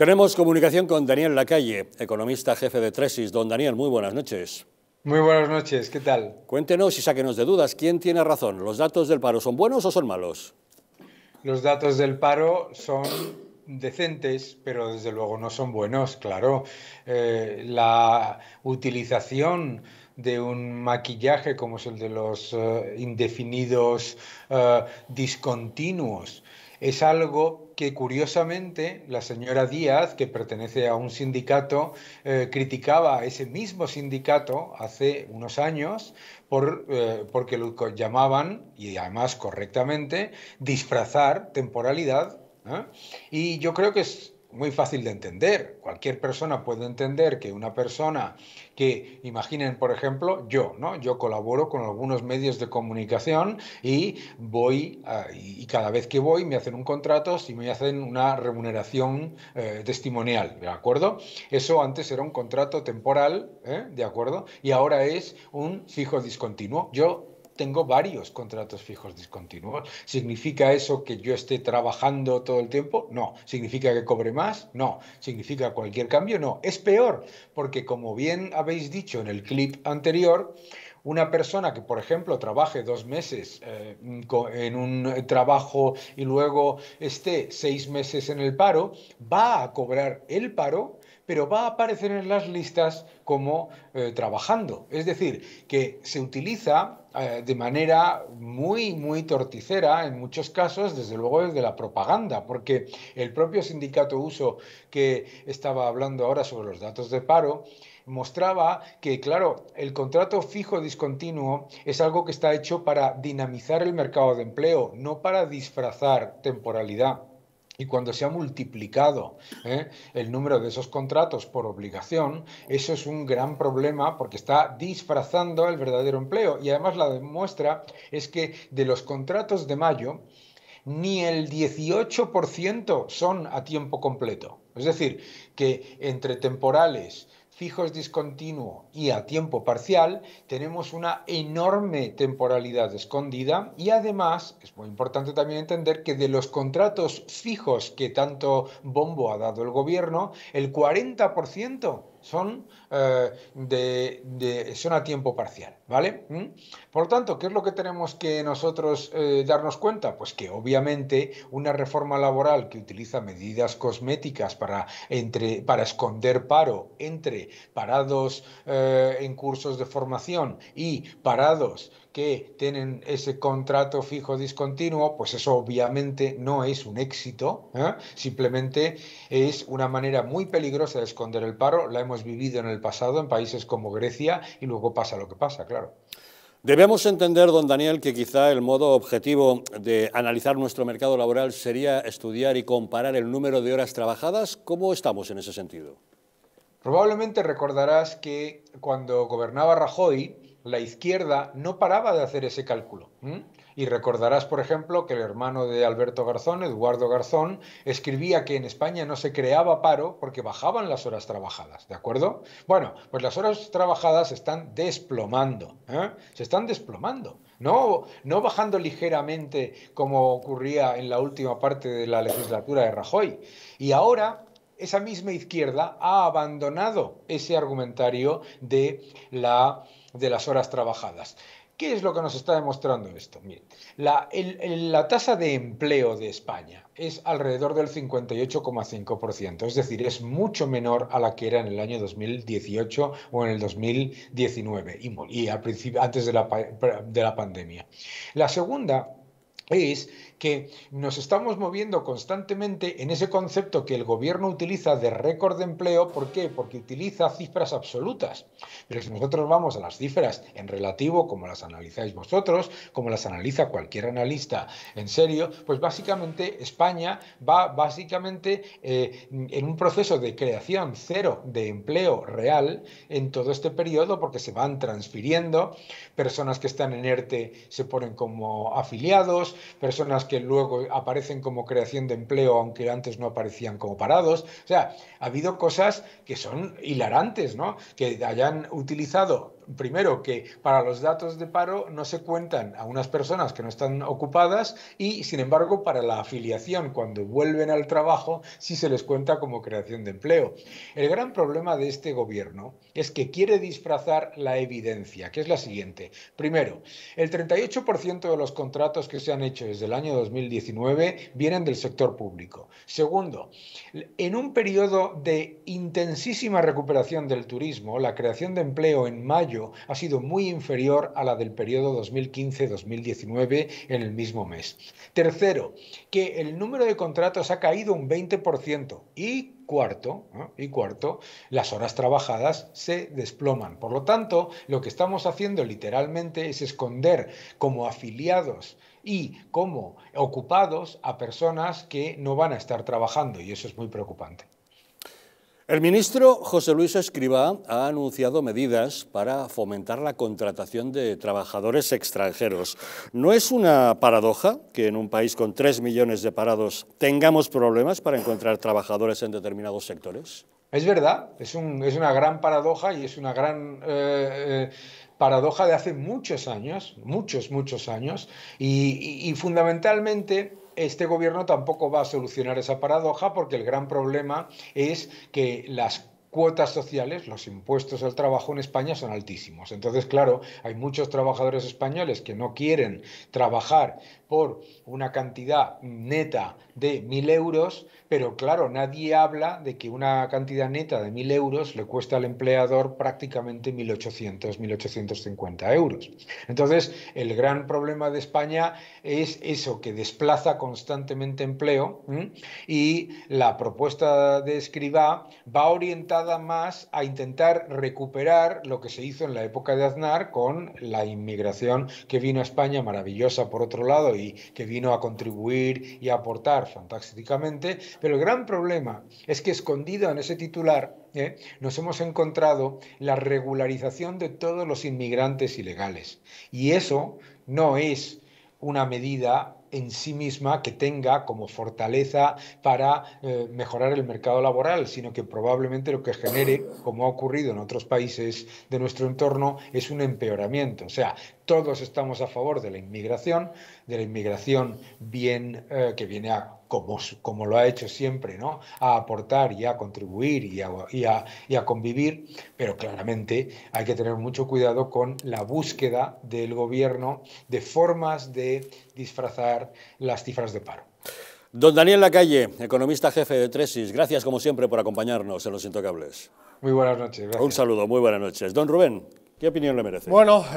Tenemos comunicación con Daniel Lacalle, economista jefe de Tresis. Don Daniel, muy buenas noches. Muy buenas noches, ¿qué tal? Cuéntenos y sáquenos de dudas, ¿quién tiene razón? ¿Los datos del paro son buenos o son malos? Los datos del paro son decentes, pero desde luego no son buenos, claro. La utilización de un maquillaje como es el de los indefinidos discontinuos es algo que curiosamente la señora Díaz, que pertenece a un sindicato, criticaba a ese mismo sindicato hace unos años porque lo llamaban, y además correctamente, disfrazar temporalidad, ¿eh? Y yo creo que es muy fácil de entender. Cualquier persona puede entender que una persona que, imaginen, por ejemplo, yo, ¿no? Yo colaboro con algunos medios de comunicación y voy, y cada vez que voy me hacen un contrato y me hacen una remuneración testimonial, ¿de acuerdo? Eso antes era un contrato temporal, ¿eh? ¿De acuerdo? Y ahora es un fijo discontinuo. Yo tengo varios contratos fijos discontinuos. ¿Significa eso que yo esté trabajando todo el tiempo? No. ¿Significa que cobre más? No. ¿Significa cualquier cambio? No. Es peor, porque como bien habéis dicho en el clip anterior, una persona que, por ejemplo, trabaje 2 meses en un trabajo y luego esté 6 meses en el paro, va a cobrar el paro, pero va a aparecer en las listas como trabajando. Es decir, que se utiliza de manera muy, muy torticera, en muchos casos, desde luego desde la propaganda, porque el propio sindicato USO, que estaba hablando ahora sobre los datos de paro, mostraba que, claro, el contrato fijo discontinuo es algo que está hecho para dinamizar el mercado de empleo, no para disfrazar temporalidad. Y cuando se ha multiplicado el número de esos contratos por obligación, eso es un gran problema porque está disfrazando el verdadero empleo. Y además la demuestra es que de los contratos de mayo, ni el 18% son a tiempo completo. Es decir, que entre temporales, fijos discontinuo y a tiempo parcial, tenemos una enorme temporalidad escondida y además es muy importante también entender que de los contratos fijos que tanto bombo ha dado el gobierno, el 40% son a tiempo parcial, ¿vale? Por lo tanto, ¿qué es lo que tenemos que nosotros darnos cuenta? Pues que obviamente una reforma laboral que utiliza medidas cosméticas para esconder paro entre parados en cursos de formación y parados que tienen ese contrato fijo discontinuo, pues eso obviamente no es un éxito, ¿eh? Simplemente es una manera muy peligrosa de esconder el paro. La hemos vivido en el pasado en países como Grecia y luego pasa lo que pasa, claro. Debemos entender, don Daniel, que quizá el modo objetivo de analizar nuestro mercado laboral sería estudiar y comparar el número de horas trabajadas. ¿Cómo estamos en ese sentido? Probablemente recordarás que cuando gobernaba Rajoy, la izquierda no paraba de hacer ese cálculo. Y recordarás, por ejemplo, que el hermano de Alberto Garzón, Eduardo Garzón, escribía que en España no se creaba paro porque bajaban las horas trabajadas, ¿de acuerdo? Bueno, pues las horas trabajadas se están desplomando, ¿eh? Se están desplomando. No bajando ligeramente como ocurría en la última parte de la legislatura de Rajoy. Y ahora esa misma izquierda ha abandonado ese argumentario de las horas trabajadas. ¿Qué es lo que nos está demostrando esto? Miren, la tasa de empleo de España es alrededor del 58,5%, es decir, es mucho menor a la que era en el año 2018 o en el 2019, y al principio, antes de la pandemia. La segunda es que nos estamos moviendo constantemente en ese concepto que el gobierno utiliza de récord de empleo. ¿Por qué? Porque utiliza cifras absolutas. Pero si nosotros vamos a las cifras en relativo, como las analizáis vosotros, como las analiza cualquier analista en serio, pues básicamente España va en un proceso de creación cero de empleo real en todo este periodo, porque se van transfiriendo. Personas que están en ERTE se ponen como afiliados, personas que luego aparecen como creación de empleo, aunque antes no aparecían como parados. O sea, ha habido cosas que son hilarantes, ¿no? Que hayan utilizado, primero, que para los datos de paro no se cuentan a unas personas que no están ocupadas y, sin embargo, para la afiliación, cuando vuelven al trabajo, sí se les cuenta como creación de empleo. El gran problema de este gobierno es que quiere disfrazar la evidencia, que es la siguiente. Primero, el 38% de los contratos que se han hecho desde el año 2019 vienen del sector público. Segundo, en un periodo de intensísima recuperación del turismo, la creación de empleo en mayo ha sido muy inferior a la del periodo 2015-2019 en el mismo mes. Tercero, que el número de contratos ha caído un 20%. Y cuarto, las horas trabajadas se desploman. Por lo tanto, lo que estamos haciendo literalmente es esconder como afiliados y como ocupados a personas que no van a estar trabajando, y eso es muy preocupante. El ministro José Luis Escrivá ha anunciado medidas para fomentar la contratación de trabajadores extranjeros. ¿No es una paradoja que en un país con 3 millones de parados tengamos problemas para encontrar trabajadores en determinados sectores? Es verdad, es una gran paradoja y es una gran... paradoja de hace muchos años, muchos años, y fundamentalmente este gobierno tampoco va a solucionar esa paradoja, porque el gran problema es que las cuotas sociales, los impuestos al trabajo en España son altísimos. Entonces, claro, hay muchos trabajadores españoles que no quieren trabajar por una cantidad neta de 1.000 euros, pero claro, nadie habla de que una cantidad neta de 1.000 euros le cuesta al empleador prácticamente 1.800, 1.850 euros. Entonces, el gran problema de España es eso, que desplaza constantemente empleo, y la propuesta de Escrivá va orientada más a intentar recuperar lo que se hizo en la época de Aznar con la inmigración que vino a España, maravillosa por otro lado, y que vino a contribuir y a aportar fantásticamente. Pero el gran problema es que escondido en ese titular nos hemos encontrado la regularización de todos los inmigrantes ilegales. Y eso no es una medida en sí misma que tenga como fortaleza para mejorar el mercado laboral, sino que probablemente lo que genere, como ha ocurrido en otros países de nuestro entorno, es un empeoramiento. O sea, todos estamos a favor de la inmigración bien que viene a, como lo ha hecho siempre, ¿no?, a aportar y a contribuir y a convivir, pero claramente hay que tener mucho cuidado con la búsqueda del gobierno de formas de disfrazar las cifras de paro. Don Daniel Lacalle, economista jefe de Tresis, gracias como siempre por acompañarnos en Los Intocables. Muy buenas noches. Gracias. Un saludo, muy buenas noches. Don Rubén, ¿qué opinión le merece? Bueno.